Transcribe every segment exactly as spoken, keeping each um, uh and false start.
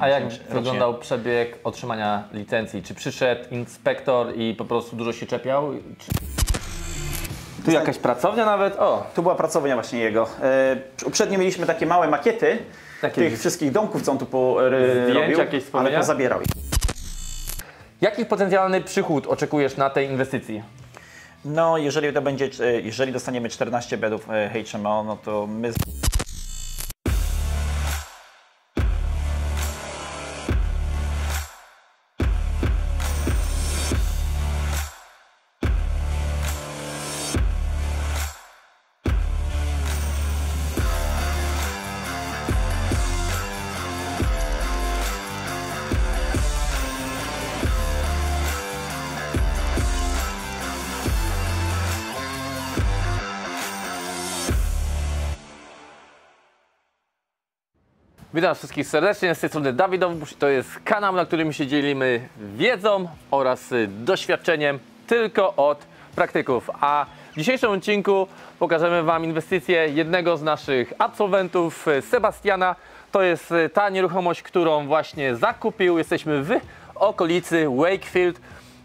A jak rocznie. Wyglądał przebieg otrzymania licencji? Czy przyszedł inspektor i po prostu dużo się czepiał? Czy... Tu jakaś pracownia nawet? O! Tu była pracownia właśnie jego. Yy, uprzednio mieliśmy takie małe makiety takie tych wszystkich domków, co on tu porobił, ale pozabierał ich. Jaki potencjalny przychód oczekujesz na tej inwestycji? No, jeżeli to będzie, jeżeli dostaniemy czternaście bedów H M O, no to my... Witam wszystkich serdecznie, z tej strony Dawid Dowbusz. To jest kanał, na którym się dzielimy wiedzą oraz doświadczeniem tylko od praktyków. A w dzisiejszym odcinku pokażemy Wam inwestycję jednego z naszych absolwentów, Sebastiana. To jest ta nieruchomość, którą właśnie zakupił. Jesteśmy w okolicy Wakefield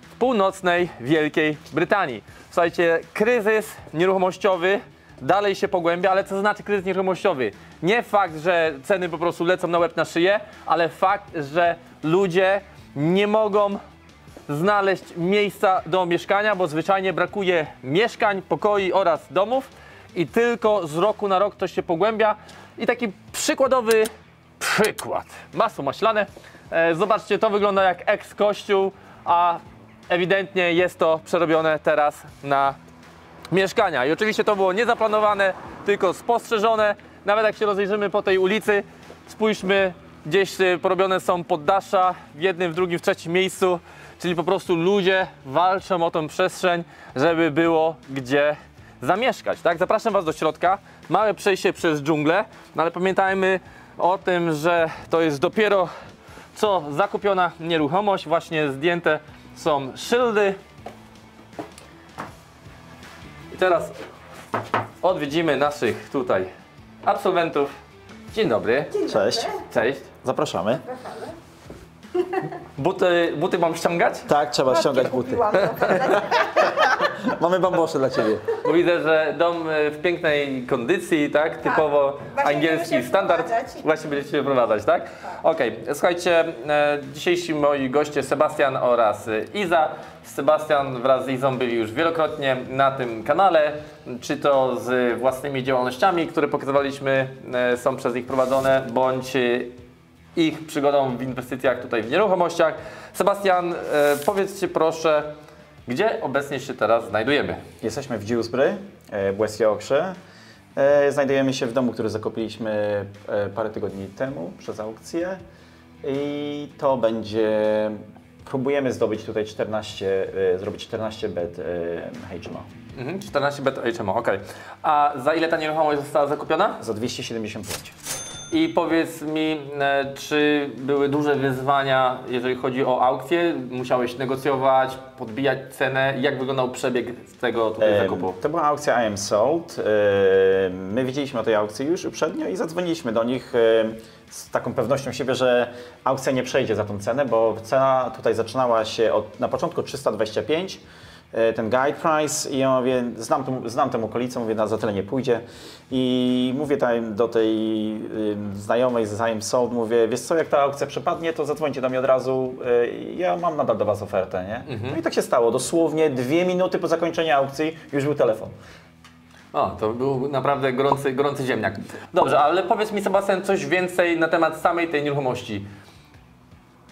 w północnej Wielkiej Brytanii. Słuchajcie, kryzys nieruchomościowy dalej się pogłębia, ale co znaczy kryzys nieruchomościowy? Nie fakt, że ceny po prostu lecą na łeb na szyję, ale fakt, że ludzie nie mogą znaleźć miejsca do mieszkania, bo zwyczajnie brakuje mieszkań, pokoi oraz domów i tylko z roku na rok to się pogłębia. I taki przykładowy przykład, masło maślane. Zobaczcie, to wygląda jak eks-kościół, a ewidentnie jest to przerobione teraz na mieszkania. I oczywiście to było niezaplanowane, tylko spostrzeżone. Nawet jak się rozejrzymy po tej ulicy, spójrzmy, gdzieś porobione są poddasza w jednym, w drugim, w trzecim miejscu. Czyli po prostu ludzie walczą o tą przestrzeń, żeby było gdzie zamieszkać. Tak? Zapraszam Was do środka. Małe przejście przez dżunglę, no ale pamiętajmy o tym, że to jest dopiero co zakupiona nieruchomość. Właśnie zdjęte są szyldy. I teraz odwiedzimy naszych tutaj absolwentów. Dzień dobry. Dzień dobry. Cześć. Cześć. Zapraszamy. Zapraszamy. Buty, buty mam ściągać? Tak, trzeba Matki ściągać buty. Mamy bambosze dla Ciebie. Bo widzę, że dom w pięknej kondycji, tak? tak. Typowo Właśnie angielski standard. Właśnie będziecie się wyprowadzać, tak? tak. Okej, okay. Słuchajcie, dzisiejsi moi goście Sebastian oraz Iza. Sebastian wraz z Izą byli już wielokrotnie na tym kanale, czy to z własnymi działalnościami, które pokazywaliśmy, są przez nich prowadzone, bądź ich przygodą w inwestycjach tutaj w nieruchomościach. Sebastian, powiedzcie proszę, gdzie obecnie się teraz znajdujemy? Jesteśmy w Dewsbury, w West Yorkshire. Znajdujemy się w domu, który zakupiliśmy parę tygodni temu przez aukcję. I to będzie... Próbujemy zdobyć tutaj czternaście, zrobić czternaście bed H M O. Mhm, czternaście bed H M O, okej. Okay. A za ile ta nieruchomość została zakupiona? Za dwieście siedemdziesiąt pięć. I powiedz mi, czy były duże wyzwania, jeżeli chodzi o aukcję? Musiałeś negocjować, podbijać cenę? Jak wyglądał przebieg tego tutaj zakupu? To była aukcja I am sold. My wiedzieliśmy o tej aukcji już uprzednio i zadzwoniliśmy do nich z taką pewnością siebie, że aukcja nie przejdzie za tą cenę, bo cena tutaj zaczynała się od na początku trzysta dwadzieścia pięć. Ten guide price i ja mówię, znam, znam tę okolicę, mówię, na za tyle nie pójdzie i mówię tam do tej y, znajomej z I am sold, mówię, wiesz co, jak ta aukcja przepadnie, to zadzwońcie do mnie od razu, y, ja mam nadal do Was ofertę, nie? Mhm. No i tak się stało, dosłownie dwie minuty po zakończeniu aukcji już był telefon. O, to był naprawdę gorący, gorący ziemniak. Dobrze, ale powiedz mi, Sebastian, coś więcej na temat samej tej nieruchomości.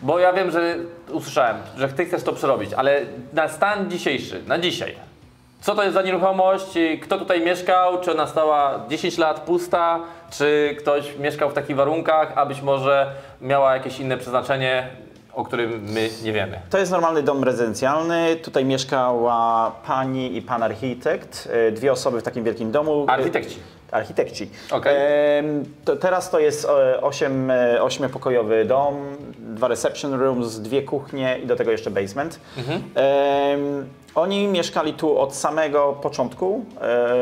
Bo ja wiem, że usłyszałem, że Ty chcesz to przerobić, ale na stan dzisiejszy, na dzisiaj, co to jest za nieruchomość, kto tutaj mieszkał, czy ona stała dziesięć lat pusta, czy ktoś mieszkał w takich warunkach, a być może miała jakieś inne przeznaczenie, o którym my nie wiemy. To jest normalny dom rezydencjalny, tutaj mieszkała pani i pan architekt, dwie osoby w takim wielkim domu. Architekci. Architekci. Okay. E, to teraz to jest ośmiopokojowy dom, dwa reception rooms, dwie kuchnie i do tego jeszcze basement. Mhm. E, oni mieszkali tu od samego początku, e,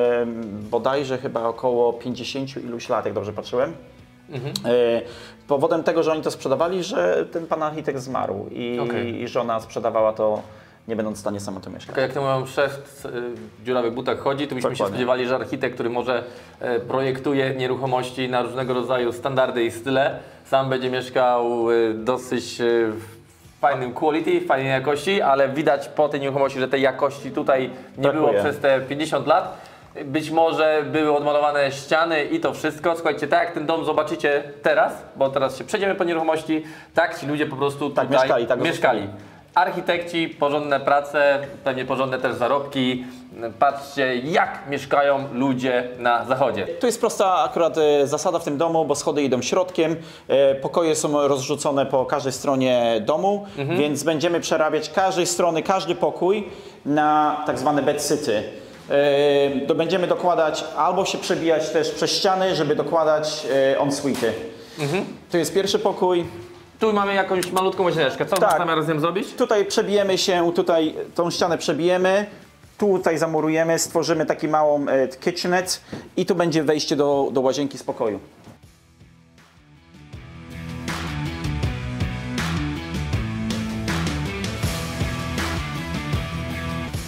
bodajże chyba około pięćdziesięciu iluś lat, jak dobrze patrzyłem. Mhm. Y powodem tego, że oni to sprzedawali, że ten pan architekt zmarł i, okay. i żona sprzedawała to, nie będąc w stanie sama to mieszkać. Okay, jak to mówią, szef w dziurawych butach chodzi, to byśmy Dokładnie. się spodziewali, że architekt, który może projektuje nieruchomości na różnego rodzaju standardy i style, sam będzie mieszkał dosyć w fajnym quality, w fajnej jakości, ale widać po tej nieruchomości, że tej jakości tutaj nie Brakuje. było przez te pięćdziesiąt lat. Być może były odmalowane ściany i to wszystko. Słuchajcie, tak jak ten dom zobaczycie teraz, bo teraz się przejdziemy po nieruchomości, tak ci ludzie po prostu tutaj tak mieszkali. Tak mieszkali. Architekci, porządne prace, pewnie porządne też zarobki. Patrzcie, jak mieszkają ludzie na zachodzie. Tu jest prosta akurat zasada w tym domu, bo schody idą środkiem, pokoje są rozrzucone po każdej stronie domu, mhm. więc będziemy przerabiać każdej strony, każdy pokój na tak zwane bedsity. To będziemy dokładać, albo się przebijać też przez ściany, żeby dokładać ensuite'y. Mhm. Tu jest pierwszy pokój. Tu mamy jakąś malutką łazieneczkę. Co tak. mamy razem zrobić? Tutaj przebijemy się, tutaj tą ścianę przebijemy, tutaj zamurujemy, stworzymy taki małą kitchenette i tu będzie wejście do, do łazienki z pokoju.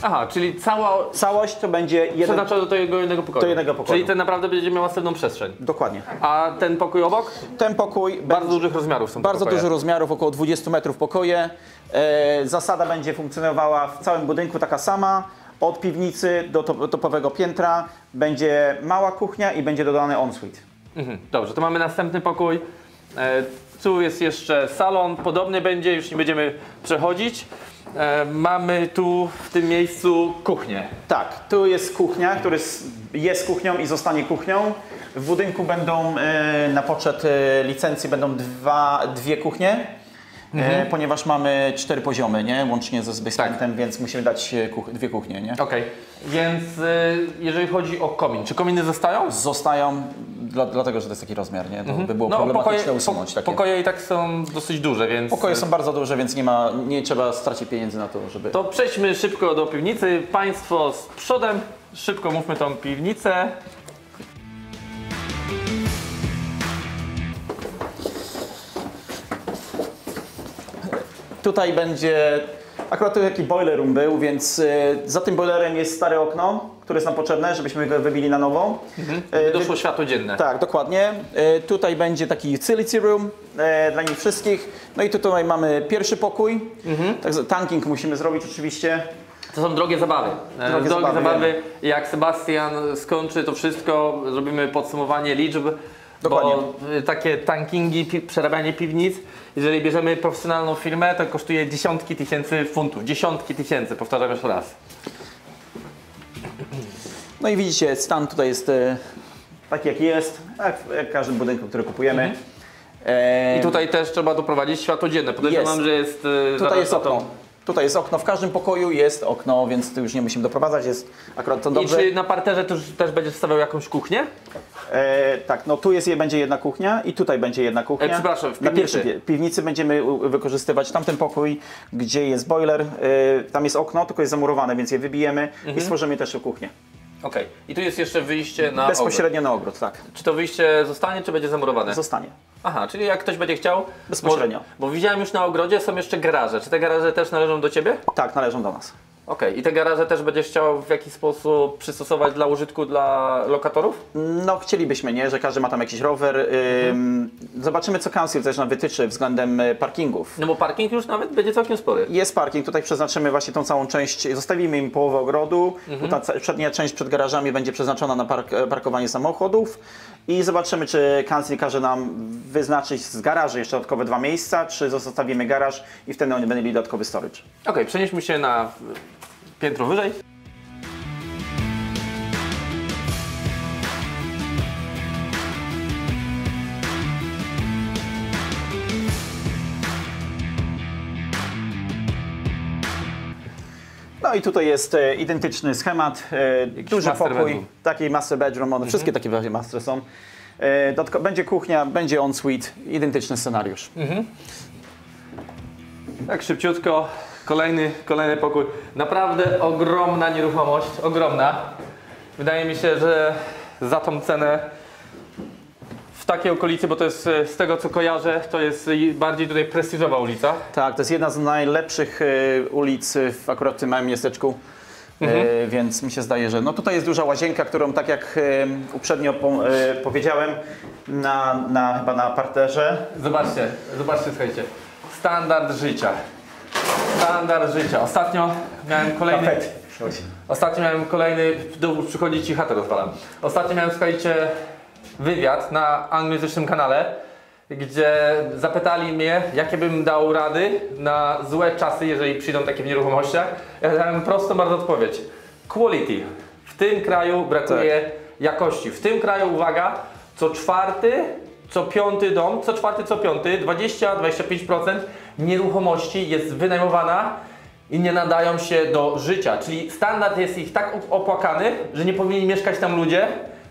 Aha, czyli cała... całość to będzie jeden... przeznacza do tego jednego pokoju. Do jednego pokoju. Czyli ten naprawdę będzie miał własną przestrzeń. Dokładnie. A ten pokój obok? Ten pokój... Bardzo będzie... dużych rozmiarów są Bardzo dużych rozmiarów, około dwudziestu metrów pokoje. E, zasada będzie funkcjonowała w całym budynku taka sama. Od piwnicy do top, topowego piętra będzie mała kuchnia i będzie dodany ensuite. Mhm, dobrze, to mamy następny pokój. E, tu jest jeszcze salon, podobny będzie, już nie będziemy przechodzić. Mamy tu w tym miejscu kuchnię. Tak, tu jest kuchnia, która jest kuchnią i zostanie kuchnią. W budynku będą na poczet licencji będą dwa, dwie kuchnie, mhm. ponieważ mamy cztery poziomy, nie? Łącznie ze basementem, tak. więc musimy dać kuch dwie kuchnie. Nie? Okay. Więc jeżeli chodzi o komin, czy kominy zostają? Zostają. Dla, dlatego, że to jest taki rozmiar, nie? To mm-hmm. by było no, problematyczne pokoje, usunąć po, takie. Pokoje i tak są dosyć duże, więc... Pokoje są bardzo duże, więc nie ma, nie trzeba stracić pieniędzy na to, żeby... To przejdźmy szybko do piwnicy. Państwo z przodem, szybko mówmy tą piwnicę. Tutaj będzie... Akurat tu taki boiler room był, więc za tym boilerem jest stare okno, które jest nam potrzebne, żebyśmy go wybili na nowo. Mhm. Doszło światło dzienne. Tak, dokładnie. Tutaj będzie taki utility room dla nich wszystkich. No i tutaj mamy pierwszy pokój. Mhm. Także tanking musimy zrobić oczywiście. To są drogie zabawy. Drogie, drogie zabawy. zabawy. Jak Sebastian skończy to wszystko, zrobimy podsumowanie liczb. Dokładnie. Bo takie tankingi, pi przerabianie piwnic, jeżeli bierzemy profesjonalną firmę, to kosztuje dziesiątki tysięcy funtów. Dziesiątki tysięcy, powtarzam jeszcze raz. No i widzicie, stan tutaj jest taki jak jest, jak w każdym budynku, który kupujemy. Mhm. E... I tutaj też trzeba doprowadzić światło dzienne. Podejrzewam, jest. że jest... Tutaj jest okno. Tą... Tutaj jest okno, w każdym pokoju jest okno, więc tu już nie musimy doprowadzać, jest akurat to dobrze. I czy na parterze tu też będziesz stawiał jakąś kuchnię? E, tak, no tu jest, będzie jedna kuchnia i tutaj będzie jedna kuchnia. E, przepraszam, w piwnicy. Na pierwszej piwnicy będziemy wykorzystywać tamten pokój, gdzie jest boiler, e, tam jest okno, tylko jest zamurowane, więc je wybijemy mhm. i stworzymy też kuchnię. Okej, okay. I tu jest jeszcze wyjście na Bezpośrednio ogród. na ogród, tak. Czy to wyjście zostanie, czy będzie zamurowane? Zostanie. Aha, czyli jak ktoś będzie chciał... Bezpośrednio. Bo, bo widziałem już na ogrodzie, są jeszcze garaże. Czy te garaże też należą do Ciebie? Tak, należą do nas. Okej, okay. I te garaże też będziesz chciał w jakiś sposób przystosować dla użytku, dla lokatorów? No chcielibyśmy, nie? Że każdy ma tam jakiś rower. Mhm. Zobaczymy, co council też nam wytyczy względem parkingów. No bo parking już nawet będzie całkiem spory. Jest parking, tutaj przeznaczymy właśnie tą całą część, zostawimy im połowę ogrodu, mhm. bo ta przednia część przed garażami będzie przeznaczona na park, parkowanie samochodów i zobaczymy, czy council każe nam wyznaczyć z garaży jeszcze dodatkowe dwa miejsca, czy zostawimy garaż i wtedy oni będą mieli dodatkowy storage. Okej, okay, przenieśmy się na... piętro wyżej. No i tutaj jest identyczny schemat, duży pokój, taki master bedroom, one mhm. wszystkie takie właśnie master są. Będzie kuchnia, będzie ensuite, identyczny scenariusz. Mhm. Tak szybciutko. Kolejny, kolejny pokój. Naprawdę ogromna nieruchomość, ogromna. Wydaje mi się, że za tą cenę w takiej okolicy, bo to jest, z tego co kojarzę, to jest bardziej tutaj prestiżowa ulica. Tak, to jest jedna z najlepszych ulic w akurat w tym małym miasteczku. Mhm. Więc mi się zdaje, że no tutaj jest duża łazienka, którą tak jak uprzednio po, y, powiedziałem, na, na, chyba na parterze. Zobaczcie, zobaczcie, słuchajcie, standard życia, standard życia. Ostatnio miałem kolejny, ostatnio miałem kolejny, do, przychodzi ci chatę rozwalam. Ostatnio miałem, słuchajcie, wywiad na anglojęzycznym kanale, gdzie zapytali mnie, jakie bym dał rady na złe czasy, jeżeli przyjdą takie w nieruchomościach. Ja dałem prostą bardzo odpowiedź. Quality. W tym kraju brakuje tak. jakości. W tym kraju, uwaga, co czwarty, co piąty dom, co czwarty, co piąty, dwadzieścia do dwudziestu pięciu procent nieruchomości jest wynajmowana i nie nadają się do życia. Czyli standard jest ich tak opłakany, że nie powinni mieszkać tam ludzie.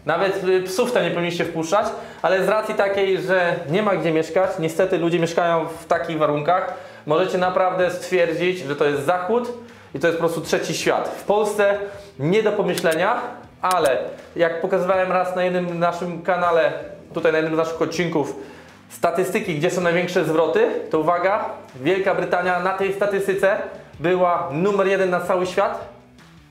Nawet psów tam nie powinniście wpuszczać, ale z racji takiej, że nie ma gdzie mieszkać, niestety ludzie mieszkają w takich warunkach, możecie naprawdę stwierdzić, że to jest Zachód i to jest po prostu trzeci świat. W Polsce nie do pomyślenia, ale jak pokazywałem raz na jednym naszym kanale, tutaj na jednym z naszych odcinków, statystyki, gdzie są największe zwroty, to uwaga, Wielka Brytania na tej statystyce była numer jeden na cały świat.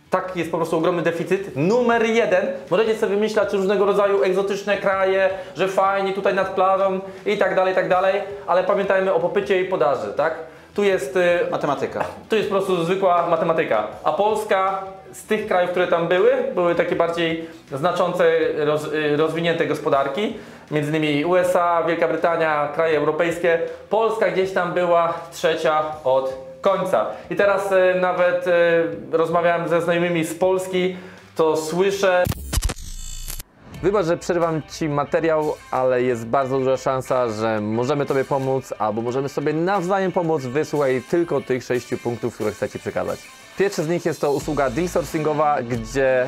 Tak, jest po prostu ogromny deficyt. Numer jeden. Możecie sobie wymyślać różnego rodzaju egzotyczne kraje, że fajnie tutaj nad plażą i tak dalej, i tak dalej, ale pamiętajmy o popycie i podaży, tak? Tu jest... matematyka. Tu jest po prostu zwykła matematyka. A Polska z tych krajów, które tam były, były takie bardziej znaczące, roz, rozwinięte gospodarki. Między innymi U S A, Wielka Brytania, kraje europejskie. Polska gdzieś tam była trzecia od końca. I teraz y, nawet y, rozmawiałem ze znajomymi z Polski, to słyszę... Wybacz, że przerwam Ci materiał, ale jest bardzo duża szansa, że możemy Tobie pomóc, albo możemy sobie nawzajem pomóc. Wysłuchaj tylko tych sześciu punktów, które chcę Ci przekazać. Pierwszy z nich jest to usługa desourcingowa, gdzie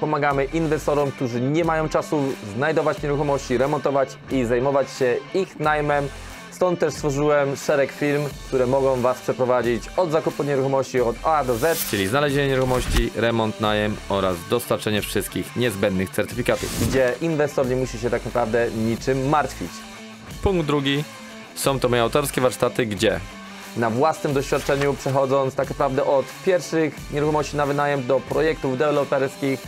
pomagamy inwestorom, którzy nie mają czasu znajdować nieruchomości, remontować i zajmować się ich najmem. Stąd też stworzyłem szereg firm, które mogą Was przeprowadzić od zakupu nieruchomości od A do Z, czyli znalezienie nieruchomości, remont, najem oraz dostarczenie wszystkich niezbędnych certyfikatów, gdzie inwestor nie musi się tak naprawdę niczym martwić. Punkt drugi. Są to moje autorskie warsztaty, gdzie na własnym doświadczeniu, przechodząc tak naprawdę od pierwszych nieruchomości na wynajem do projektów deweloperskich,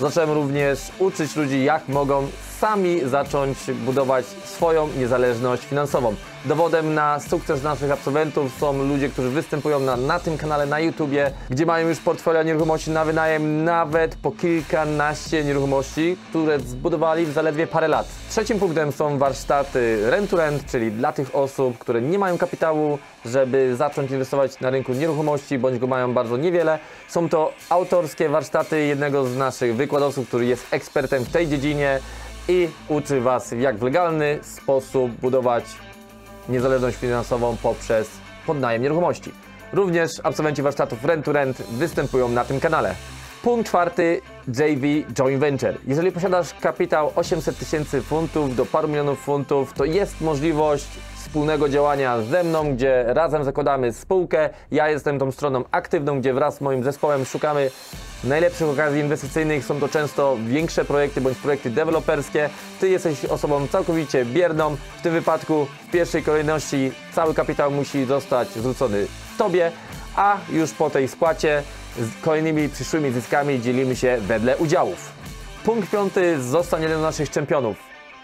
zacząłem również uczyć ludzi, jak mogą sami zacząć budować swoją niezależność finansową. Dowodem na sukces naszych absolwentów są ludzie, którzy występują na, na tym kanale na YouTubie, gdzie mają już portfolio nieruchomości na wynajem, nawet po kilkanaście nieruchomości, które zbudowali w zaledwie parę lat. Trzecim punktem są warsztaty rent to rent, czyli dla tych osób, które nie mają kapitału, żeby zacząć inwestować na rynku nieruchomości, bądź go mają bardzo niewiele. Są to autorskie warsztaty jednego z naszych wykładowców, który jest ekspertem w tej dziedzinie i uczy Was, jak w legalny sposób budować niezależność finansową poprzez podnajem nieruchomości. Również absolwenci warsztatów Rent to Rent występują na tym kanale. Punkt czwarty. J V Joint Venture. Jeżeli posiadasz kapitał osiemset tysięcy funtów do paru milionów funtów, to jest możliwość wspólnego działania ze mną, gdzie razem zakładamy spółkę. Ja jestem tą stroną aktywną, gdzie wraz z moim zespołem szukamy najlepszych okazji inwestycyjnych. Są to często większe projekty bądź projekty deweloperskie. Ty jesteś osobą całkowicie bierną. W tym wypadku w pierwszej kolejności cały kapitał musi zostać zwrócony Tobie, a już po tej spłacie z kolejnymi przyszłymi zyskami dzielimy się wedle udziałów. Punkt piąty. Zostań jeden z naszych czempionów.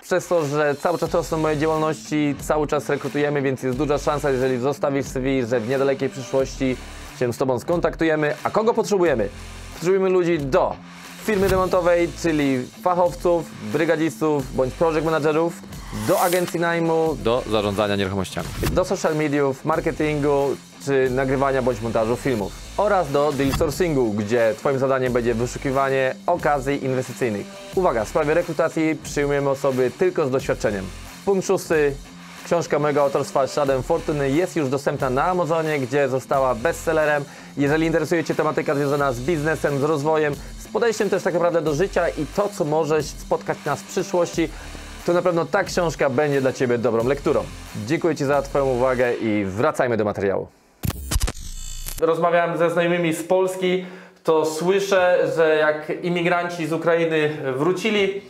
Przez to, że cały czas to są moje działalności, cały czas rekrutujemy, więc jest duża szansa, jeżeli zostawisz C V, że w niedalekiej przyszłości się z Tobą skontaktujemy. A kogo potrzebujemy? Potrzebujemy ludzi do firmy remontowej, czyli fachowców, brygadzistów bądź project managerów, do agencji najmu, do zarządzania nieruchomościami, do social mediów, marketingu czy nagrywania bądź montażu filmów oraz do deal sourcingu, gdzie Twoim zadaniem będzie wyszukiwanie okazji inwestycyjnych. Uwaga, w sprawie rekrutacji przyjmujemy osoby tylko z doświadczeniem. Punkt szósty. Książka mojego autorstwa Shadem Fortuny jest już dostępna na Amazonie, gdzie została bestsellerem. Jeżeli interesuje Cię tematyka związana z biznesem, z rozwojem, z podejściem też tak naprawdę do życia i to, co może spotkać nas w przyszłości, to na pewno ta książka będzie dla Ciebie dobrą lekturą. Dziękuję Ci za Twoją uwagę i wracajmy do materiału. Rozmawiałem ze znajomymi z Polski, to słyszę, że jak imigranci z Ukrainy wrócili,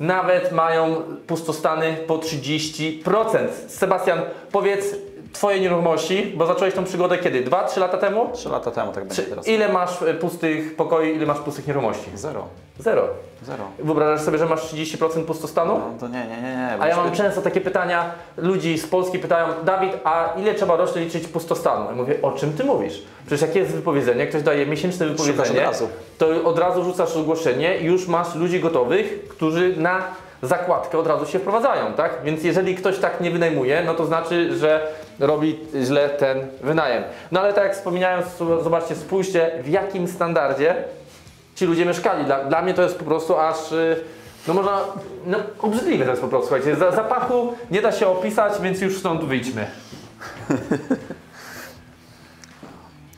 nawet mają pustostany po trzydzieści procent. Sebastian, powiedz twoje nieruchomości, bo zacząłeś tą przygodę kiedy? dwa, trzy lata temu? trzy lata temu, tak będzie teraz. Ile masz pustych pokoi, ile masz pustych nieruchomości? Zero. Zero? Zero. Wyobrażasz sobie, że masz trzydzieści procent pustostanu? No to nie, nie, nie. nie a ja mam często takie pytania, ludzi z Polski pytają: Dawid, a ile trzeba rocznie liczyć pustostanu? I mówię, o czym ty mówisz? Przecież jakie jest wypowiedzenie, ktoś daje miesięczne wypowiedzenie, od razu. to od razu rzucasz ogłoszenie i już masz ludzi gotowych, którzy na zakładkę od razu się wprowadzają, tak? Więc jeżeli ktoś tak nie wynajmuje, no to znaczy, że robi źle ten wynajem. No ale tak jak wspominałem, zobaczcie, spójrzcie, w jakim standardzie ci ludzie mieszkali. Dla, dla mnie to jest po prostu aż, no można, no obrzydliwe to jest po prostu, słuchajcie, za, zapachu nie da się opisać, więc już stąd wyjdźmy.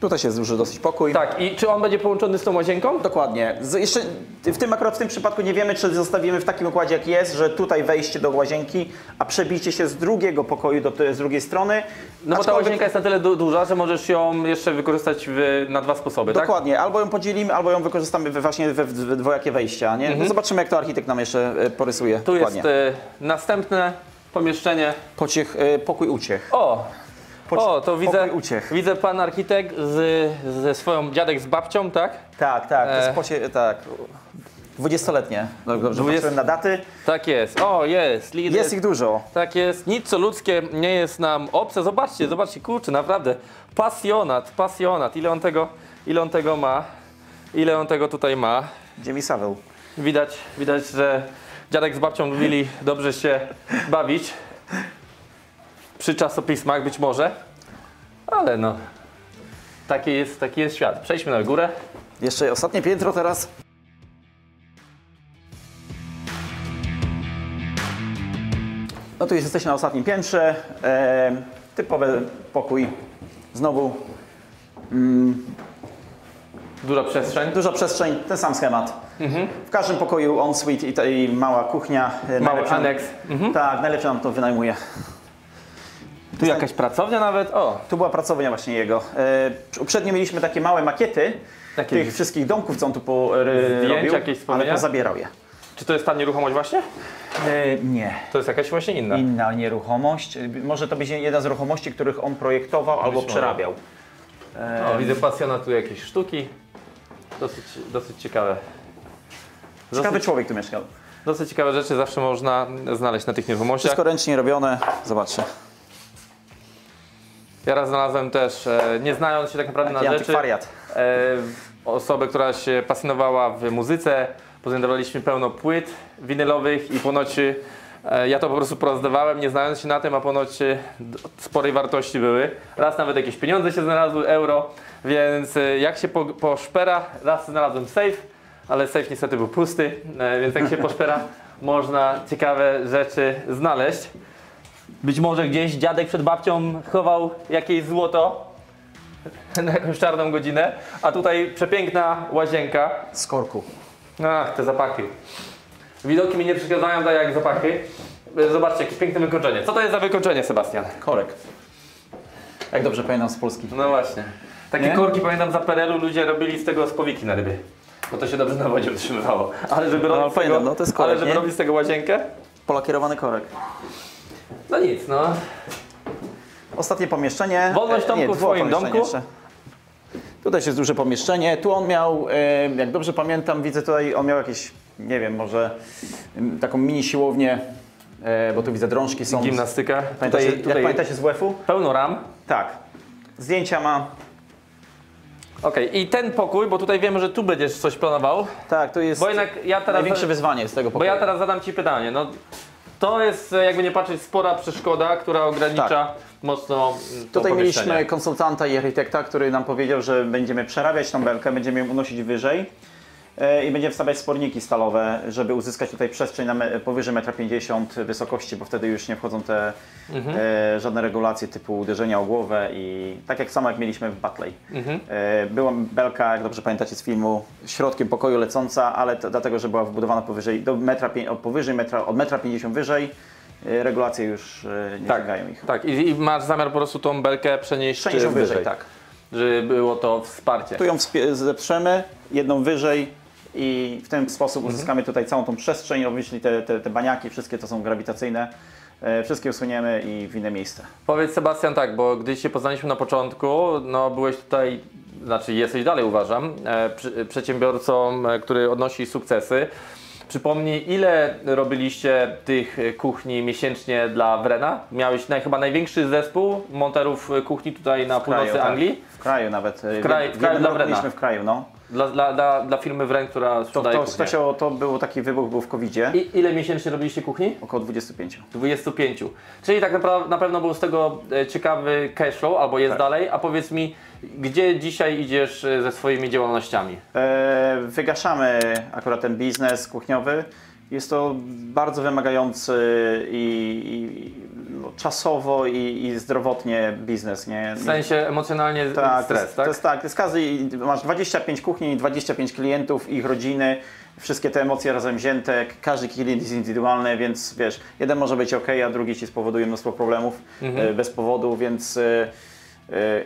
Tutaj się zuży dosyć pokój. Tak, i czy on będzie połączony z tą łazienką? Dokładnie. Z, jeszcze w tym akurat w tym przypadku nie wiemy, czy zostawimy w takim układzie, jak jest, że tutaj wejście do łazienki, a przebicie się z drugiego pokoju do, z drugiej strony. No bo ta łazienka jest na tyle du duża, że możesz ją jeszcze wykorzystać w, na dwa sposoby, tak? Dokładnie. Albo ją podzielimy, albo ją wykorzystamy właśnie we dwojakie wejścia, nie? Mhm. No zobaczymy, jak to architekt nam jeszcze porysuje. Tu dokładnie. jest y, następne pomieszczenie. Pociech, y, pokój uciech. O! O, to widzę, widzę pan architekt z, ze swoją, dziadek z babcią, tak? Tak, tak, to jest pocie, tak. dwudziestoletnie. Dobrze, dwudziestoletnie na daty. Tak jest, o jest. Lider. Jest ich dużo. Tak jest, nic co ludzkie nie jest nam obce. Zobaczcie, zobaczcie, kurczę, naprawdę. Pasjonat, pasjonat. Ile on tego, ile on tego ma? Ile on tego tutaj ma? Gdzie mi Saweł? Widać, widać, że dziadek z babcią lubili dobrze się bawić. Przy czasopismach być może, ale no, taki jest, taki jest świat. Przejdźmy na górę. Jeszcze ostatnie piętro teraz. No tu jesteśmy na ostatnim piętrze, e, typowy pokój, znowu mm, duża przestrzeń. Duża przestrzeń, ten sam schemat. Mhm. W każdym pokoju ensuite i, ta, i mała kuchnia. Mały aneks. Mhm. Tak, najlepiej nam to wynajmuje. Tu jakaś pracownia nawet? O, tu była pracownia właśnie jego. E, uprzednio mieliśmy takie małe makiety takie tych wszystkich domków, co on tu porobił, ale pozabierał je. Czy to jest ta nieruchomość właśnie? E, nie. To jest jakaś właśnie inna? Inna nieruchomość. Może to być jedna z ruchomości, których on projektował no, albo przerabiał. E, o, widzę pasjonat tu jakieś sztuki. Dosyć, dosyć ciekawe. Dosyć... Ciekawy człowiek tu mieszkał. Dosyć ciekawe rzeczy zawsze można znaleźć na tych nieruchomościach. Wszystko ręcznie robione. Zobaczcie. Ja raz znalazłem też, e, nie znając się tak naprawdę na rzeczy, e, osobę, która się pasjonowała w muzyce. Pozyskaliśmy pełno płyt winylowych i ponoć e, ja to po prostu porozdawałem, nie znając się na tym, a ponoć sporej wartości były. Raz nawet jakieś pieniądze się znalazły, euro, więc e, jak się po, poszpera, raz znalazłem safe, ale safe niestety był pusty, e, więc jak się poszpera, można ciekawe rzeczy znaleźć. Być może gdzieś dziadek przed babcią chował jakieś złoto na jakąś czarną godzinę, a tutaj przepiękna łazienka. Z korku. Ach, te zapachy. Widoki mi nie przeszkadzają, tak jak zapachy. Zobaczcie, jakie piękne wykończenie. Co to jest za wykończenie, Sebastian? Korek. Jak dobrze pamiętam z Polski. No właśnie. Takie nie? korki pamiętam za P R L-u ludzie robili z tego spowiki na ryby. Bo to się dobrze na wodzie utrzymywało. Ale żeby, no, robić, pamiętam, tego, no, to jest korek, ale żeby robić z tego łazienkę? Polakierowany korek. No nic, no. Ostatnie pomieszczenie. Wolność Tomku nie, w swoim domku. Jeszcze. Tutaj jest duże pomieszczenie. Tu on miał, jak dobrze pamiętam, widzę tutaj, on miał jakieś, nie wiem, może taką mini siłownię, bo tu widzę drążki są. Gimnastyka. Pamiętacie, tutaj, tutaj jak pamiętacie z U E F-u? Pełno ram. Tak. Zdjęcia ma. Okej, okay. I ten pokój, bo tutaj wiemy, że tu będziesz coś planował. Tak, to jest bo jednak ja teraz największe wyzwanie z tego pokoju. Bo ja teraz zadam ci pytanie. No, to jest, jakby nie patrzeć, spora przeszkoda, która ogranicza tak. mocno Tutaj mieliśmy konsultanta i architekta, który nam powiedział, że będziemy przerabiać tą belkę, będziemy ją unosić wyżej yy, i będziemy wstawiać sporniki stalowe, żeby uzyskać tutaj przestrzeń na me powyżej metra pięćdziesiąt wysokości, bo wtedy już nie wchodzą te mhm. yy, żadne regulacje typu uderzenia o głowę i tak jak samo jak mieliśmy w Batley. Mhm. Yy, była belka, jak dobrze pamiętacie z filmu, środkiem pokoju lecąca, ale to, dlatego, że była wbudowana powyżej, do metra, powyżej metra, od metra pięćdziesiąt wyżej, regulacje już nie tak, sięgają ich. Tak, I, i masz zamiar po prostu tą belkę przenieść wyżej, wyżej, tak. Żeby było to wsparcie. Tu ją zeprzemy, jedną wyżej i w ten sposób uzyskamy tutaj całą tą przestrzeń. Oczywiście te, te, te baniaki, wszystkie to są grawitacyjne. Wszystkie usuniemy i w inne miejsce. Powiedz, Sebastian, tak, bo gdy się poznaliśmy na początku, no byłeś tutaj, znaczy jesteś dalej, uważam, przedsiębiorcą, który odnosi sukcesy. Przypomnij, ile robiliście tych kuchni miesięcznie dla Wrena? Miałeś naj, chyba największy zespół monterów kuchni tutaj na północy Anglii? W kraju nawet. W kraju, w kraju dla Wrena. Byliśmy w kraju, no. Dla, dla, dla, dla firmy Wren, która sprzedaje to, to, kuchnię. To, to był taki wybuch, był w kowidzie. I ile miesięcznie robiliście kuchni? Około dwudziestu pięciu. dwudziestu pięciu. Czyli tak naprawdę na pewno był z tego ciekawy cashflow, albo jest tak. Dalej. A powiedz mi, gdzie dzisiaj idziesz ze swoimi działalnościami? E, wygaszamy akurat ten biznes kuchniowy. Jest to bardzo wymagający i, i no, czasowo i, i zdrowotnie biznes. Nie? W sensie emocjonalnie tak, stres, to jest, tak? To jest, tak, to jest każdy, masz dwadzieścia pięć kuchni, dwadzieścia pięć klientów, ich rodziny, wszystkie te emocje razem wzięte, każdy klient jest indywidualny, więc wiesz, jeden może być ok, a drugi ci spowoduje mnóstwo problemów mhm. bez powodu, więc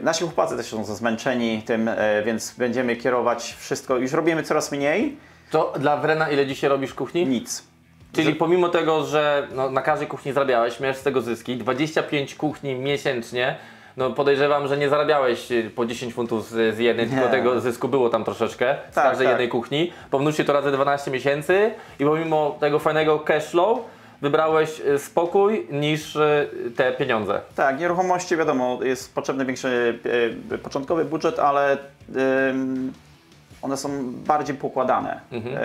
nasi chłopacy też są zmęczeni tym, więc będziemy kierować wszystko, już robimy coraz mniej. To dla Wrena ile dzisiaj robisz kuchni? Nic. Czyli pomimo tego, że no, na każdej kuchni zarabiałeś, miałeś z tego zyski, dwadzieścia pięć kuchni miesięcznie, no podejrzewam, że nie zarabiałeś po dziesięć funtów z, z jednej, nie. Tylko tego zysku było tam troszeczkę z tak, każdej tak. jednej kuchni. Pomnóżcie to razy dwanaście miesięcy i pomimo tego fajnego cash flow wybrałeś spokój niż te pieniądze. Tak, nieruchomości wiadomo, jest potrzebny większy e, początkowy budżet, ale e, one są bardziej poukładane. Mhm.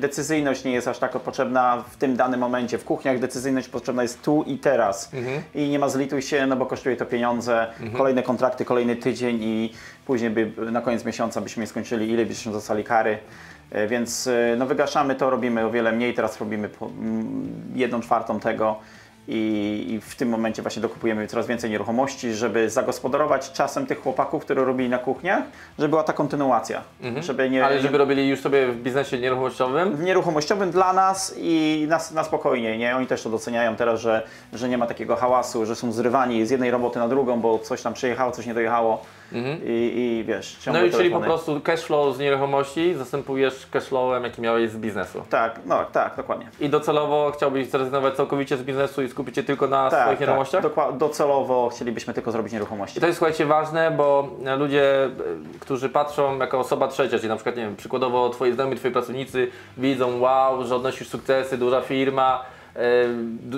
Decyzyjność nie jest aż tak potrzebna w tym danym momencie. W kuchniach decyzyjność potrzebna jest tu i teraz. Mhm. I nie ma zlituj się, no bo kosztuje to pieniądze, mhm. kolejne kontrakty, kolejny tydzień i później by na koniec miesiąca byśmy nie skończyli, ile byśmy dostali kary. Więc no, wygaszamy to, robimy o wiele mniej, teraz robimy jedną czwartą tego. I w tym momencie właśnie dokupujemy coraz więcej nieruchomości, żeby zagospodarować czasem tych chłopaków, które robili na kuchniach, żeby była ta kontynuacja. Mhm. Żeby nie, ale żeby robili już sobie w biznesie nieruchomościowym? W nieruchomościowym dla nas i nas, na spokojnie. Nie? Oni też to doceniają teraz, że, że nie ma takiego hałasu, że są zrywani z jednej roboty na drugą, bo coś tam przyjechało, coś nie dojechało. Mhm. I, i wiesz, no i czyli po prostu cash flow z nieruchomości zastępujesz cash flowem, jaki miałeś z biznesu. Tak, no tak, dokładnie. I docelowo chciałbyś zrezygnować całkowicie z biznesu i skupić się tylko na tak, swoich tak, nieruchomościach? Tak, docelowo chcielibyśmy tylko zrobić nieruchomości. I to jest, słuchajcie, ważne, bo ludzie, którzy patrzą jako osoba trzecia, czyli na przykład, nie wiem, przykładowo twoi znajomi, twoi pracownicy widzą, wow, że odnosisz sukcesy, duża firma,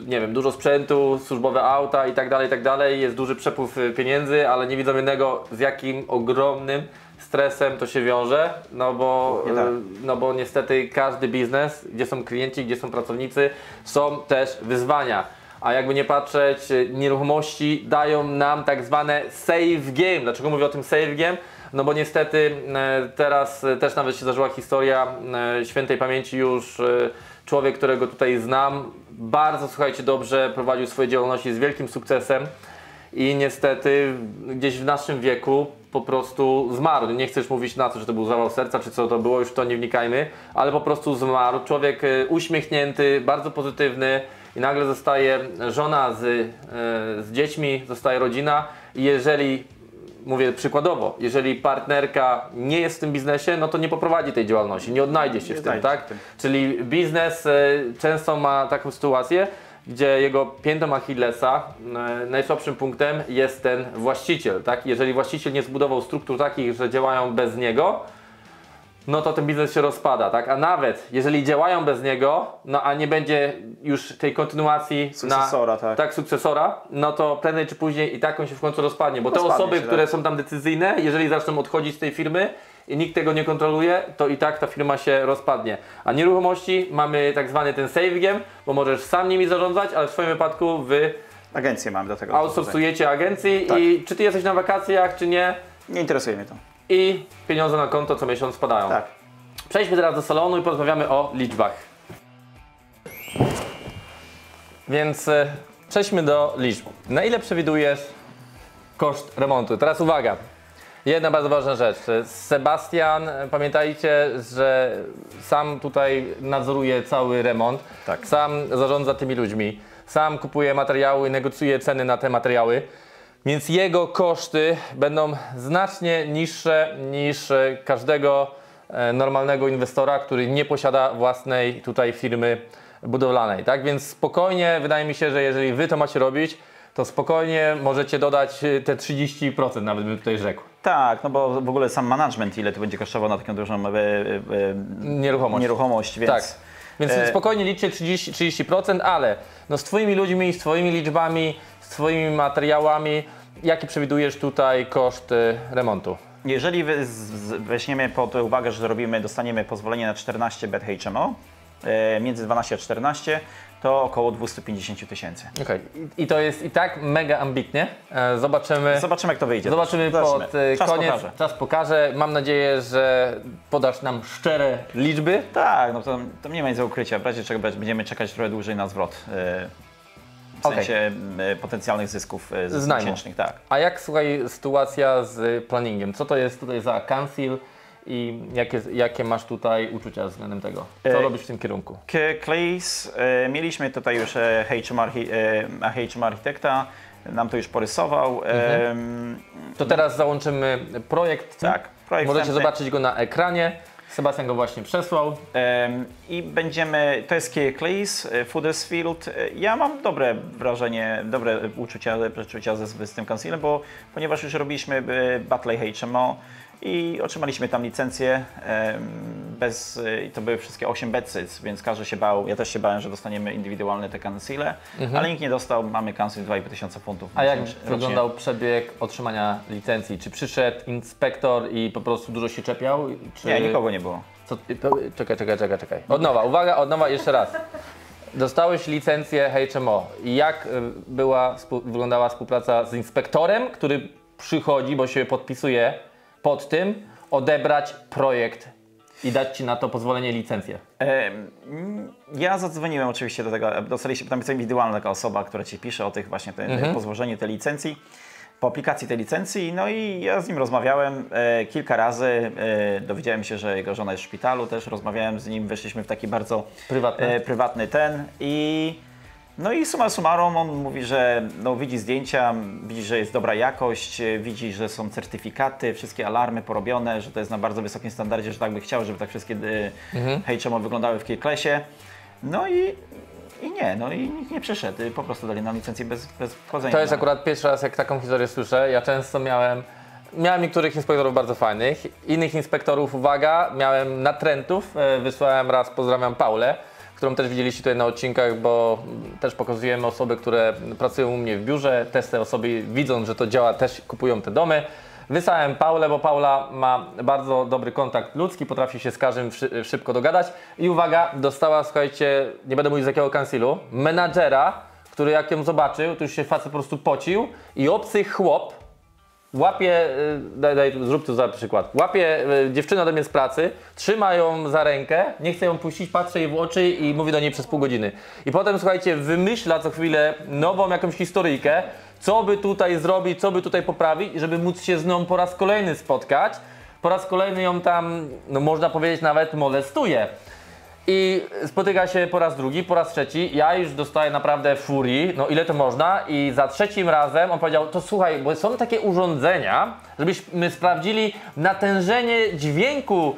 nie wiem, dużo sprzętu, służbowe auta i tak dalej, i tak dalej, jest duży przepływ pieniędzy, ale nie widzą jednego, z jakim ogromnym stresem to się wiąże, no bo, tak. no bo niestety każdy biznes, gdzie są klienci, gdzie są pracownicy, są też wyzwania. A jakby nie patrzeć, nieruchomości dają nam tak zwane safe game. Dlaczego mówię o tym safe game? No bo niestety teraz też nawet się zdarzyła historia świętej pamięci już człowiek, którego tutaj znam, bardzo, słuchajcie, dobrze prowadził swoje działalności z wielkim sukcesem i niestety gdzieś w naszym wieku po prostu zmarł. Nie chcę już mówić na co, czy to był zawał serca, czy co to było, już w to nie wnikajmy, ale po prostu zmarł. Człowiek uśmiechnięty, bardzo pozytywny i nagle zostaje żona z, z dziećmi, zostaje rodzina i jeżeli, mówię przykładowo, jeżeli partnerka nie jest w tym biznesie, no to nie poprowadzi tej działalności, nie odnajdzie się nie w tym, tak? W tym. Czyli biznes często ma taką sytuację, gdzie jego piętą Achillesa, najsłabszym punktem jest ten właściciel, tak? Jeżeli właściciel nie zbudował struktur takich, że działają bez niego, no to ten biznes się rozpada, tak? A nawet jeżeli działają bez niego, no a nie będzie już tej kontynuacji sukcesora, na, tak. tak sukcesora, no to prędzej czy później i tak on się w końcu rozpadnie, bo rozpadnie te osoby, się, które tak. są tam decyzyjne, jeżeli zaczną odchodzić z tej firmy i nikt tego nie kontroluje, to i tak ta firma się rozpadnie. A nieruchomości mamy tak zwany ten safe game, bo możesz sam nimi zarządzać, ale w swoim wypadku wy agencję mamy do tego. Outsourcujecie agencji tak. i czy ty jesteś na wakacjach, czy nie? Nie interesuje mnie to. I pieniądze na konto co miesiąc spadają. Tak. Przejdźmy teraz do salonu i porozmawiamy o liczbach. Więc przejdźmy do liczb. Na ile przewidujesz koszt remontu? Teraz uwaga, jedna bardzo ważna rzecz. Sebastian, pamiętajcie, że sam tutaj nadzoruje cały remont, tak. sam zarządza tymi ludźmi, sam kupuje materiały, negocjuje ceny na te materiały. Więc jego koszty będą znacznie niższe niż każdego normalnego inwestora, który nie posiada własnej tutaj firmy budowlanej. Tak więc spokojnie, wydaje mi się, że jeżeli Wy to macie robić, to spokojnie możecie dodać te trzydzieści procent, nawet bym tutaj rzekł. Tak, no bo w ogóle sam management, ile to będzie kosztował na taką dużą e, e, nieruchomość. nieruchomość więc... Tak, więc e... spokojnie liczcie trzydzieści procent, ale no z Twoimi ludźmi, z Twoimi liczbami, z Twoimi materiałami, jakie przewidujesz tutaj koszty remontu? Jeżeli weźmiemy pod uwagę, że zrobimy, dostaniemy pozwolenie na czternaście bed H M O, między dwanaście a czternaście, to około dwieście pięćdziesiąt tysięcy. Okay. I to jest i tak mega ambitnie. Zobaczymy, Zobaczymy jak to wyjdzie. Zobaczymy pod czas koniec. Pokaże. Czas pokaże. Mam nadzieję, że podasz nam szczere liczby. Tak, no to, to nie ma nic do ukrycia. W razie czego będziemy czekać trochę dłużej na zwrot. W sensie okay. potencjalnych zysków miesięcznych. Tak. A jak, słuchaj, sytuacja z planningiem? Co to jest tutaj za council? I jakie, jakie masz tutaj uczucia względem tego? Co e, robisz w tym kierunku? Kirklees, e, mieliśmy tutaj już e, H M O architekta, nam to już porysował. Mhm. E, to teraz załączymy projekt. Tak, projekt możecie wstępny. Zobaczyć go na ekranie. Sebastian go właśnie przesłał. I będziemy, to jest Kirklees, Huddersfield. Ja mam dobre wrażenie, dobre uczucia, przeczucia z, z tym councilem, bo ponieważ już robiliśmy Batley H M O i otrzymaliśmy tam licencję bez, i to były wszystkie osiem bed, więc każdy się bał, ja też się bałem, że dostaniemy indywidualne te kancile, mhm. ale nikt nie dostał, mamy kancil dwa i pół tysiąca funtów. A jak rocznie wyglądał przebieg otrzymania licencji? Czy przyszedł inspektor i po prostu dużo się czepiał? Czy... Nie, nikogo nie było. Co? Czekaj, czekaj, czekaj, czekaj. Od nowa, uwaga, od nowa jeszcze raz. Dostałeś licencję H M O. Jak była, wyglądała współpraca z inspektorem, który przychodzi, bo się podpisuje pod tym, odebrać projekt i dać Ci na to pozwolenie, licencję? Ja zadzwoniłem oczywiście do tego, dostaliście, tam jest indywidualna taka osoba, która Ci pisze o tych właśnie te, mhm. pozwoleniu tej licencji, po aplikacji tej licencji, no i ja z nim rozmawiałem e, kilka razy, e, dowiedziałem się, że jego żona jest w szpitalu, też rozmawiałem z nim, weszliśmy w taki bardzo prywatny, e, prywatny ten i no i summa summarum on mówi, że no, widzi zdjęcia, widzi, że jest dobra jakość, widzi, że są certyfikaty, wszystkie alarmy porobione, że to jest na bardzo wysokim standardzie, że tak by chciał, żeby tak wszystkie mhm. H M O wyglądały w Kirkleesie. No i, i nie, no i nikt nie przyszedł, po prostu dali nam licencję bez, bez wchodzenia. To jest akurat pierwszy raz, jak taką historię słyszę. Ja często miałem, miałem niektórych inspektorów bardzo fajnych, innych inspektorów, uwaga, miałem natrętów, wysłałem raz, pozdrawiam Paulę, którą też widzieliście tutaj na odcinkach, bo też pokazujemy osoby, które pracują u mnie w biurze. Też te osoby, widząc, że to działa, też kupują te domy. Wysłałem Paulę, bo Paula ma bardzo dobry kontakt ludzki, potrafi się z każdym szybko dogadać. I uwaga, dostała, słuchajcie, nie będę mówić z jakiego kansilu, menadżera, który jak ją zobaczył, to już się facet po prostu pocił i obcy chłop łapie, daj, daj, zrób tu za przykład, łapie dziewczynę ode mnie z pracy, trzyma ją za rękę, nie chce ją puścić, patrzę jej w oczy i mówi do niej przez pół godziny. I potem, słuchajcie, wymyśla co chwilę nową jakąś historyjkę, co by tutaj zrobić, co by tutaj poprawić, żeby móc się z nią po raz kolejny spotkać. Po raz kolejny ją tam, no można powiedzieć, nawet molestuje. I spotyka się po raz drugi, po raz trzeci, ja już dostaję naprawdę furii, no ile to można, i za trzecim razem on powiedział, to słuchaj, bo są takie urządzenia, żebyśmy sprawdzili natężenie dźwięku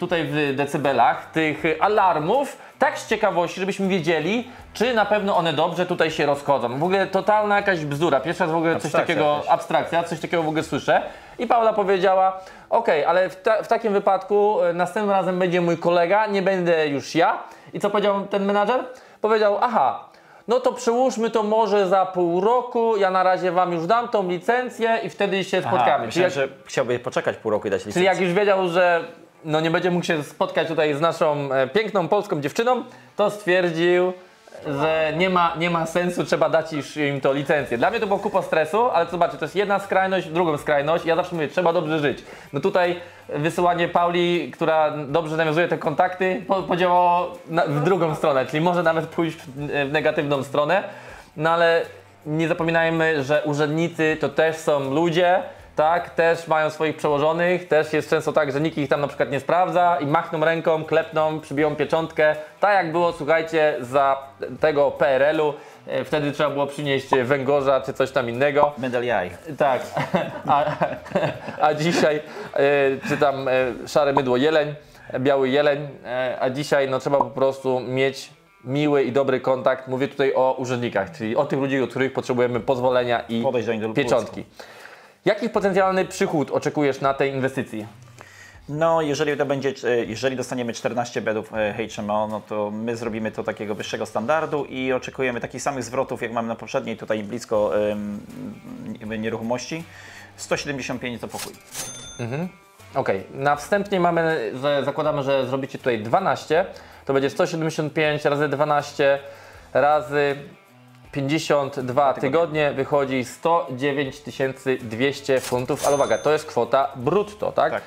tutaj w decybelach tych alarmów, tak z ciekawości, żebyśmy wiedzieli, czy na pewno one dobrze tutaj się rozchodzą. W ogóle totalna jakaś bzdura, pierwsza w ogóle coś takiego, abstrakcja, coś takiego w ogóle słyszę. I Paula powiedziała, ok, ale w, ta, w takim wypadku następnym razem będzie mój kolega, nie będę już ja. I co powiedział ten menadżer? Powiedział, aha, no to przełóżmy to może za pół roku, ja na razie Wam już dam tą licencję i wtedy się spotkamy. Aha, myślałem, czyli jak, że chciałby poczekać pół roku i dać licencję. Czyli jak już wiedział, że no nie będzie mógł się spotkać tutaj z naszą piękną polską dziewczyną, to stwierdził, że nie ma, nie ma sensu, trzeba dać im to licencję. Dla mnie to było kupa stresu, ale zobaczcie, to jest jedna skrajność, drugą skrajność. Ja zawsze mówię, trzeba dobrze żyć. No tutaj wysyłanie Pauli, która dobrze nawiązuje te kontakty, podziałało na, w drugą stronę, czyli może nawet pójść w negatywną stronę. No ale nie zapominajmy, że urzędnicy to też są ludzie, tak, też mają swoich przełożonych, też jest często tak, że nikt ich tam na przykład nie sprawdza i machną ręką, klepną, przybiją pieczątkę. Tak jak było, słuchajcie, za tego P R L-u, wtedy trzeba było przynieść węgorza czy coś tam innego. Medal jaj. Tak, a, a dzisiaj, czy tam szare mydło jeleń. biały jeleń, a dzisiaj no, trzeba po prostu mieć miły i dobry kontakt. Mówię tutaj o urzędnikach, czyli o tych ludzi, od których potrzebujemy pozwolenia i pieczątki. Jaki potencjalny przychód oczekujesz na tej inwestycji? No, jeżeli to będzie, jeżeli dostaniemy czternaście bedów H M O, no to my zrobimy to takiego wyższego standardu i oczekujemy takich samych zwrotów, jak mamy na poprzedniej, tutaj blisko um, nieruchomości. sto siedemdziesiąt pięć to pokój. Mhm. Okej, okay. Na wstępnie mamy, że zakładamy, że zrobicie tutaj dwanaście, to będzie sto siedemdziesiąt pięć razy dwanaście razy pięćdziesiąt dwa tygodnie. tygodnie, wychodzi sto dziewięć tysięcy dwieście funtów, ale uwaga, to jest kwota brutto, tak? Tak.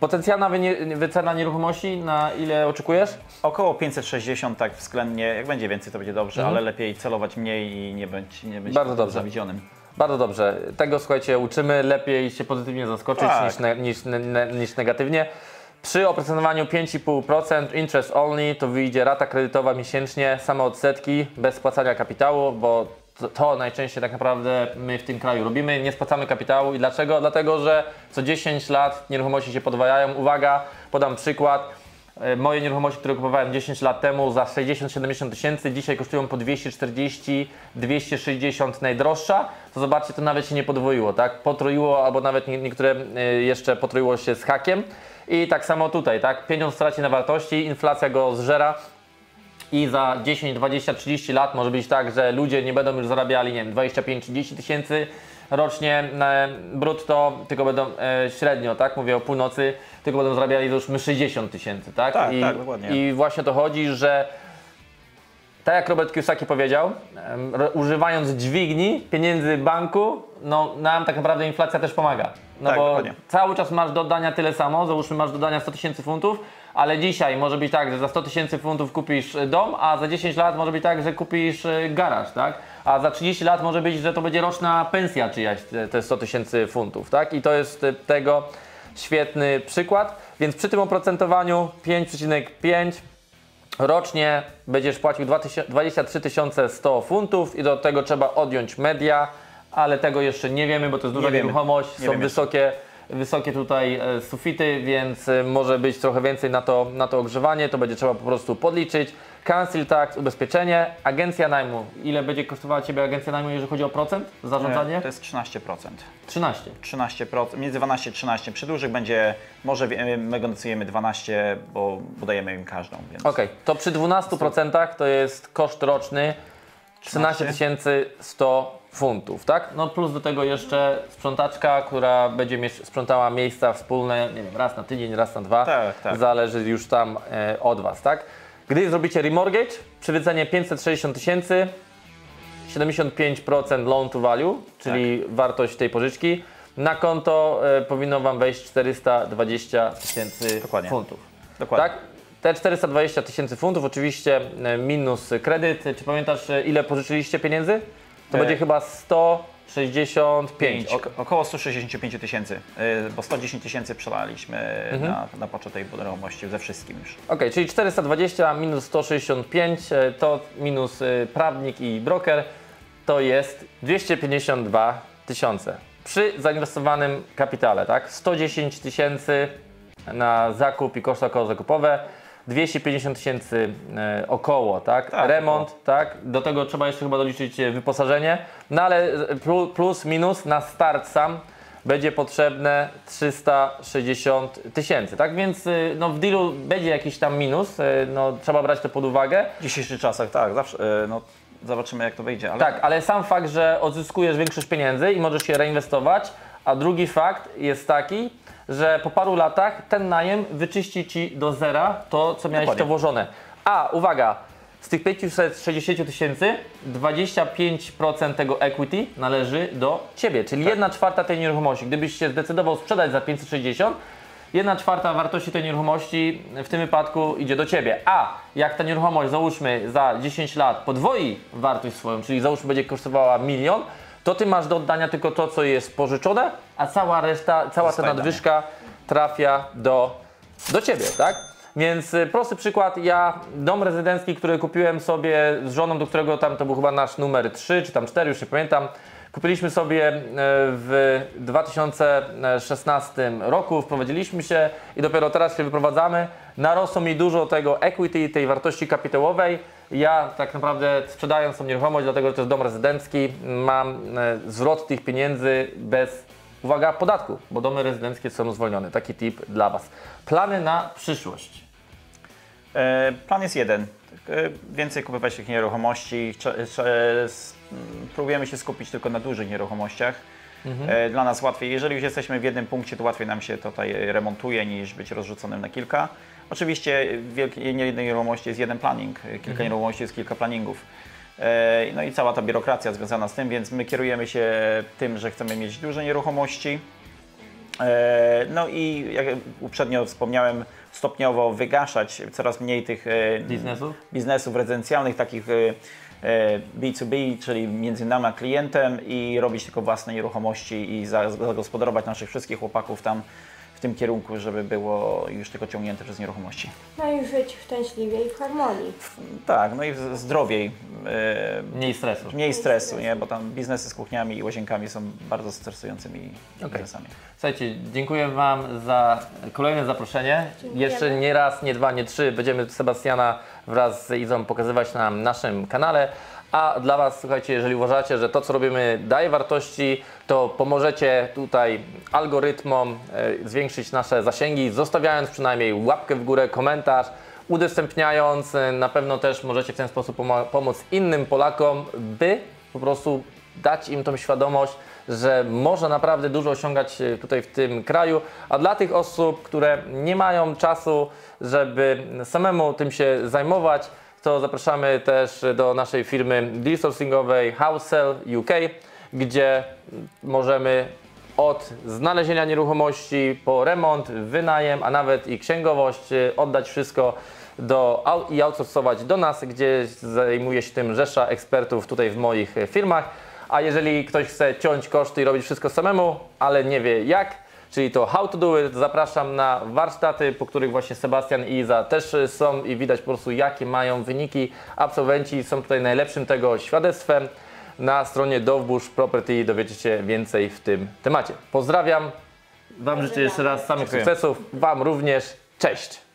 Potencjalna wycena nieruchomości, na ile oczekujesz? Około pięćset sześćdziesiąt, tak względnie, jak będzie więcej to będzie dobrze, mhm. ale lepiej celować mniej i nie być, nie być bardzo dobrze zawiedzionym. Bardzo dobrze, tego słuchajcie uczymy, lepiej się pozytywnie zaskoczyć tak. niż, ne, niż, ne, niż negatywnie. Przy oprocentowaniu pięć i pół procent interest only to wyjdzie rata kredytowa miesięcznie, same odsetki, bez spłacania kapitału, bo to, to najczęściej tak naprawdę my w tym kraju robimy, nie spłacamy kapitału. I dlaczego? Dlatego, że co dziesięć lat nieruchomości się podwajają. Uwaga, podam przykład. Moje nieruchomości, które kupowałem dziesięć lat temu za sześćdziesiąt siedemdziesiąt tysięcy, dzisiaj kosztują po dwieście czterdzieści dwieście sześćdziesiąt najdroższa. To zobaczcie, to nawet się nie podwoiło, tak? Potroiło, albo nawet niektóre jeszcze potroiło się z hakiem. I tak samo tutaj, tak? Pieniądz traci na wartości, inflacja go zżera i za dziesięć, dwadzieścia, trzydzieści lat może być tak, że ludzie nie będą już zarabiali, nie wiem, dwadzieścia pięć, trzydzieści tysięcy rocznie brutto, tylko będą e, średnio, tak? Mówię o północy, tylko będą zarabiali już sześćdziesiąt tysięcy, tak? Tak, I, tak, dokładnie. I właśnie to chodzi, że tak jak Robert Kiyosaki powiedział, e, używając dźwigni pieniędzy banku, no nam tak naprawdę inflacja też pomaga. No tak, bo dokładnie. Cały czas masz do dodania tyle samo, załóżmy masz do dodania sto tysięcy funtów, ale dzisiaj może być tak, że za sto tysięcy funtów kupisz dom, a za dziesięć lat może być tak, że kupisz garaż, tak? A za trzydzieści lat może być, że to będzie roczna pensja czyjaś, te sto tysięcy funtów, tak? I to jest tego świetny przykład. Więc przy tym oprocentowaniu pięć i pięć rocznie będziesz płacił dwadzieścia trzy tysiące sto funtów i do tego trzeba odjąć media, ale tego jeszcze nie wiemy, bo to jest duża nieruchomość, są wysokie... Wysokie tutaj sufity, więc może być trochę więcej na to, na to ogrzewanie, to będzie trzeba po prostu podliczyć. Council tax, ubezpieczenie, agencja najmu. Ile będzie kosztowała Ciebie agencja najmu, jeżeli chodzi o procent, zarządzanie? To jest trzynaście procent. trzynaście procent? trzynaście procent, między dwanaście a trzynaście. Przy dużych będzie, może my negocjujemy dwanaście, bo podajemy im każdą. Więc... Okej, okay, to przy dwunastu procentach to jest koszt roczny trzynaście tysięcy sto funtów, tak? No plus do tego jeszcze sprzątaczka, która będzie mie sprzątała miejsca wspólne, nie wiem, raz na tydzień, raz na dwa, tak, tak. Zależy już tam e, od Was, tak? Gdy zrobicie remortgage, przy wycenie pięćset sześćdziesiąt tysięcy, siedemdziesiąt pięć procent loan to value, czyli tak. wartość tej pożyczki, na konto e, powinno Wam wejść czterysta dwadzieścia tysięcy funtów. Dokładnie. Tak? Te czterysta dwadzieścia tysięcy funtów, oczywiście e, minus kredyt. Czy pamiętasz, e, ile pożyczyliście pieniędzy? To będzie chyba sto sześćdziesiąt pięć. Oko około sto sześćdziesiąt pięć tysięcy, bo sto dziesięć tysięcy przelaliśmy mhm. na, na początek tej nieruchomości ze wszystkim już. Okej, okay, czyli czterysta dwadzieścia minus sto sześćdziesiąt pięć to minus prawnik i broker to jest dwieście pięćdziesiąt dwa tysiące przy zainwestowanym kapitale, tak? sto dziesięć tysięcy na zakup i koszty okołozakupowe. dwieście pięćdziesiąt tysięcy około, tak? tak Remont, około. tak? Do tego trzeba jeszcze chyba doliczyć wyposażenie. No ale plus, minus na start sam będzie potrzebne trzysta sześćdziesiąt tysięcy, tak? Więc no, w dealu będzie jakiś tam minus, no, trzeba brać to pod uwagę. W dzisiejszych czasach, tak, zawsze, no, zobaczymy jak to wyjdzie. Ale... Tak, ale sam fakt, że odzyskujesz większość pieniędzy i możesz je reinwestować, a drugi fakt jest taki, że po paru latach ten najem wyczyści Ci do zera to, co miałeś to włożone. A uwaga, z tych pięćset sześćdziesiąt tysięcy dwadzieścia pięć procent tego equity należy do Ciebie, czyli tak. jedna czwarta tej nieruchomości. Gdybyś się zdecydował sprzedać za pięćset sześćdziesiąt, jedna czwarta wartości tej nieruchomości w tym wypadku idzie do Ciebie. A jak ta nieruchomość, załóżmy, za dziesięć lat podwoi wartość swoją, czyli załóżmy będzie kosztowała milion, to Ty masz do oddania tylko to, co jest pożyczone, a cała reszta, cała ta nadwyżka trafia do, do Ciebie, tak? Więc prosty przykład, ja dom rezydencki, który kupiłem sobie z żoną, do którego tam to był chyba nasz numer trzy, czy tam cztery, już nie pamiętam, Kupiliśmy sobie w dwa tysiące szesnastym roku, wprowadziliśmy się i dopiero teraz się wyprowadzamy. Narosło mi dużo tego equity, tej wartości kapitałowej. Ja tak naprawdę sprzedając tą nieruchomość, dlatego że to jest dom rezydencki, mam zwrot tych pieniędzy bez, uwaga, podatku, bo domy rezydenckie są zwolnione. Taki tip dla Was. Plany na przyszłość. E, plan jest jeden. Więcej kupować tych nieruchomości. Próbujemy się skupić tylko na dużych nieruchomościach. Mhm. Dla nas łatwiej, jeżeli już jesteśmy w jednym punkcie, to łatwiej nam się tutaj remontuje niż być rozrzuconym na kilka. Oczywiście w wielkiej nieruchomości jest jeden planning, kilka mhm. nieruchomości jest kilka planningów. No i cała ta biurokracja związana z tym, więc my kierujemy się tym, że chcemy mieć duże nieruchomości. No i jak uprzednio wspomniałem, stopniowo wygaszać coraz mniej tych biznesów, biznesów rezydencjalnych, takich B dwa B, czyli między nami a klientem, i robić tylko własne nieruchomości i zagospodarować naszych wszystkich chłopaków tam w tym kierunku, żeby było już tylko ciągnięte przez nieruchomości. No i żyć szczęśliwie i w harmonii. Tak, no i zdrowiej. Mniej stresu. Mniej, Mniej stresu, stresu, nie? Bo tam biznesy z kuchniami i łazienkami są bardzo stresującymi okay. biznesami. Słuchajcie, dziękuję Wam za kolejne zaproszenie. Dziękujemy. Jeszcze nie raz, nie dwa, nie trzy. Będziemy Sebastiana wraz z Izą pokazywać na naszym kanale. A dla Was, słuchajcie, jeżeli uważacie, że to, co robimy, daje wartości, to pomożecie tutaj algorytmom zwiększyć nasze zasięgi, zostawiając przynajmniej łapkę w górę, komentarz, udostępniając. Na pewno też możecie w ten sposób pomóc innym Polakom, by po prostu dać im tą świadomość, że można naprawdę dużo osiągać tutaj w tym kraju, a dla tych osób, które nie mają czasu, żeby samemu tym się zajmować, to zapraszamy też do naszej firmy deal sourcingowej HowSell U K, gdzie możemy od znalezienia nieruchomości po remont, wynajem, a nawet i księgowość oddać wszystko do, i outsourcować do nas, gdzie zajmuje się tym rzesza ekspertów tutaj w moich firmach. A jeżeli ktoś chce ciąć koszty i robić wszystko samemu, ale nie wie jak, czyli to how to do it, zapraszam na warsztaty, po których właśnie Sebastian i Iza też są i widać po prostu, jakie mają wyniki. Absolwenci są tutaj najlepszym tego świadectwem. Na stronie Dowbusz Property dowiecie się więcej w tym temacie. Pozdrawiam, Wam życzę jeszcze raz samych sukcesów, Wam również, cześć!